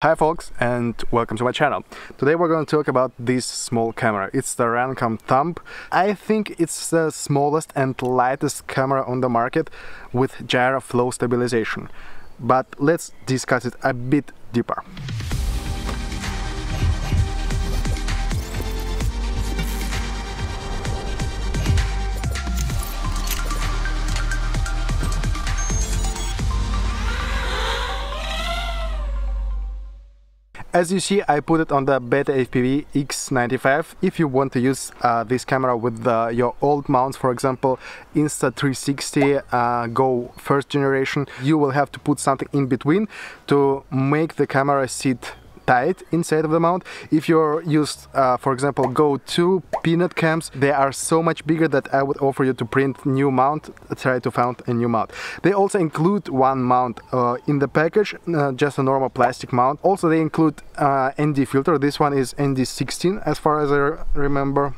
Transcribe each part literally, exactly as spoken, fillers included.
Hi folks, and welcome to my channel. Today we're going to talk about this small camera. It's the Runcam Thumb. I think it's the smallest and lightest camera on the market with Gyroflow stabilization. But let's discuss it a bit deeper. As you see, I put it on the Beta F P V X ninety-five. If you want to use uh, this camera with uh, your old mounts, for example, Insta three sixty, uh, Go first generation, you will have to put something in between to make the camera sit tight inside of the mount. If you're used, uh, for example, Go two peanut cams, they are so much bigger that I would offer you to print new mount, try to find a new mount. They also include one mount uh, in the package, uh, just a normal plastic mount. Also they include uh, N D filter. This one is N D sixteen as far as I remember.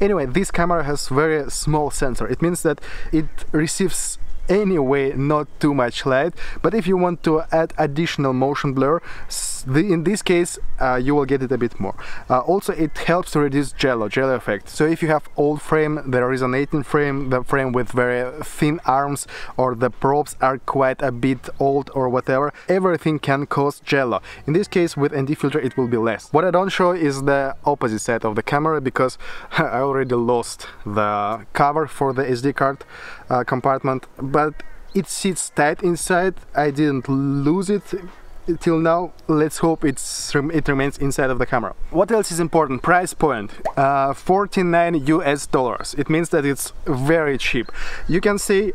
Anyway, this camera has very small sensor. It means that it receives anyway not too much light, but if you want to add additional motion blur, in this case uh, you will get it a bit more. Uh, also it helps to reduce jello jello effect. So if you have old frame, the resonating frame, the frame with very thin arms, or the props are quite a bit old or whatever, everything can cause jello. In this case with N D filter it will be less. What I don't show is the opposite side of the camera because I already lost the cover for the S D card uh, compartment, but it sits tight inside. I didn't lose it till now. Let's hope it's it remains inside of the camera. What else is important? Price point, uh, forty-nine U S dollars. It means that it's very cheap. You can say,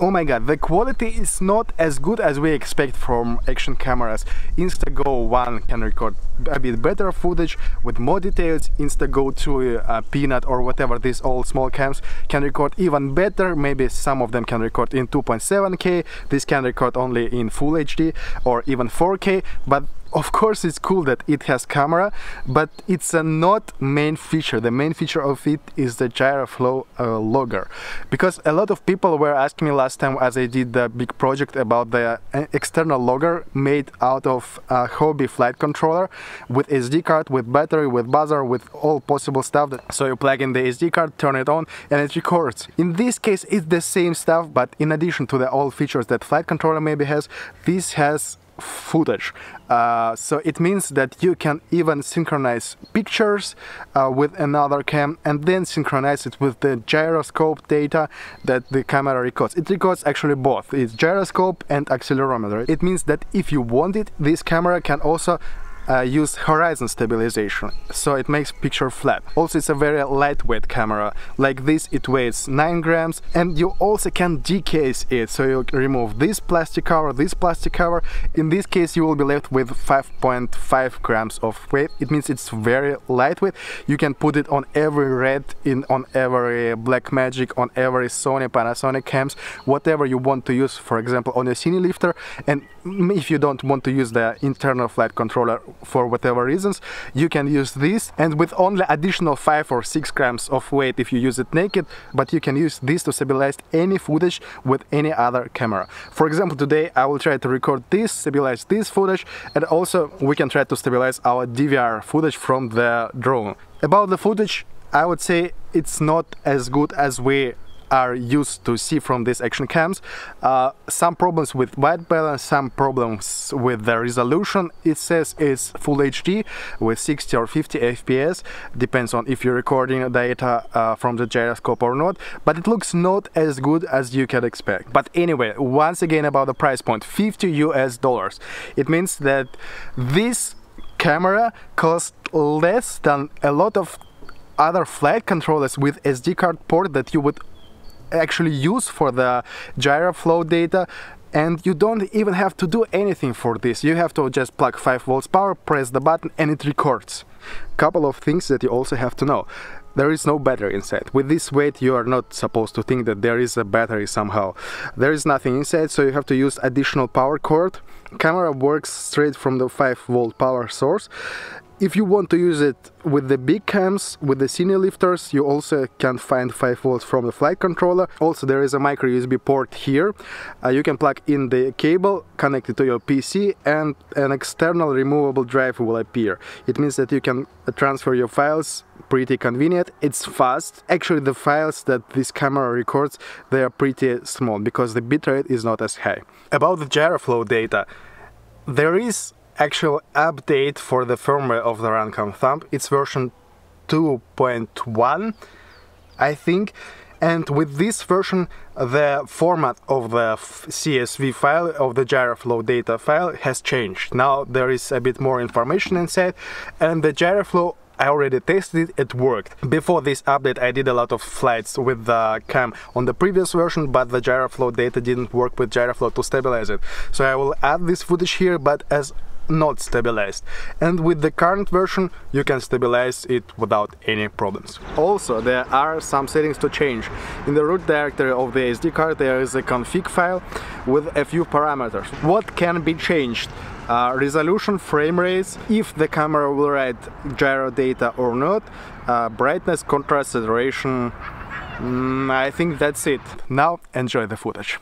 oh my god, the quality is not as good as we expect from action cameras. InstaGo one can record a bit better footage with more details. InstaGo two, uh, Peanut or whatever, these all small cams can record even better. Maybe some of them can record in two point seven K, this can record only in full H D or even four K, but of course it's cool that it has camera, but it's a not main feature. The main feature of it is the Gyroflow uh, logger, because a lot of people were asking me last time as I did the big project about the external logger made out of a hobby flight controller with S D card, with battery, with buzzer, with all possible stuff. So you plug in the S D card, turn it on and it records. In this case it's the same stuff, but in addition to the all features that flight controller maybe has, this has footage. Uh, so it means that you can even synchronize pictures uh, with another cam and then synchronize it with the gyroscope data that the camera records. It records actually both, it's gyroscope and accelerometer. It means that if you want it, this camera can also Uh, use horizon stabilization, so it makes picture flat. Also it's a very lightweight camera. Like this it weighs nine grams, and you also can decase it, so you remove this plastic cover, this plastic cover. In this case you will be left with five point five grams of weight. It means it's very lightweight. You can put it on every red, in on every Black Magic, on every Sony Panasonic cams, whatever you want to use, for example on a Cine Lifter. And if you don't want to use the internal flight controller for whatever reasons, you can use this, and with only additional five or six grams of weight if you use it naked, but you can use this to stabilize any footage with any other camera. For example, today I will try to record this, stabilize this footage, and also we can try to stabilize our D V R footage from the drone. About the footage, I would say it's not as good as we are used to see from these action cams. Uh, some problems with white balance, some problems with the resolution. It says it's full H D with sixty or fifty F P S, depends on if you're recording data uh, from the gyroscope or not, but it looks not as good as you can expect. But anyway, once again about the price point, fifty U S dollars. It means that this camera costs less than a lot of other flight controllers with S D card port that you would actually use for the Gyroflow data, and you don't even have to do anything for this. You have to just plug five volts power, press the button and it records. Couple of things that you also have to know. There is no battery inside. With this weight you are not supposed to think that there is a battery somehow. There is nothing inside, so you have to use additional power cord. Camera works straight from the five volt power source. If you want to use it with the big cams, with the Cine lifters, you also can find five volts from the flight controller. Also, there is a micro U S B port here. Uh, you can plug in the cable, connect it to your P C, and an external removable drive will appear. It means that you can transfer your files. Pretty convenient. It's fast. Actually, the files that this camera records, they are pretty small because the bitrate is not as high. About the Gyroflow data, there is actual update for the firmware of the Runcam Thumb. It's version two point one, I think, and with this version the format of the C S V file, of the Gyroflow data file, has changed. Now there is a bit more information inside, and the Gyroflow, I already tested it, it worked. Before this update I did a lot of flights with the cam on the previous version, but the Gyroflow data didn't work with Gyroflow to stabilize it. So I will add this footage here, but as not stabilized. And with the current version you can stabilize it without any problems. Also, there are some settings to change. In the root directory of the S D card there is a config file with a few parameters. What can be changed? Uh, resolution, frame rates, if the camera will write gyro data or not, uh, brightness, contrast, saturation. Mm, I think that's it. Now enjoy the footage.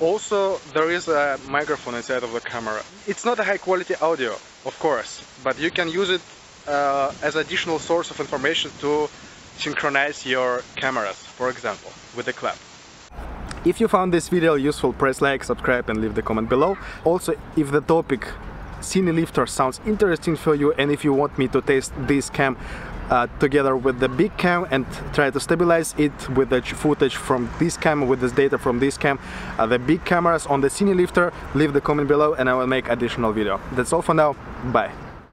Also, there is a microphone inside of the camera. It's not a high quality audio, of course, but you can use it uh, as additional source of information to synchronize your cameras, for example, with the clap. If you found this video useful, press like, subscribe and leave the comment below. Also, if the topic Cine Lifter sounds interesting for you and if you want me to test this cam uh, together with the big cam and try to stabilize it with the footage from this cam, with this data from this cam, uh, the big cameras on the Cine Lifter, leave the comment below and I will make additional video. That's all for now, bye!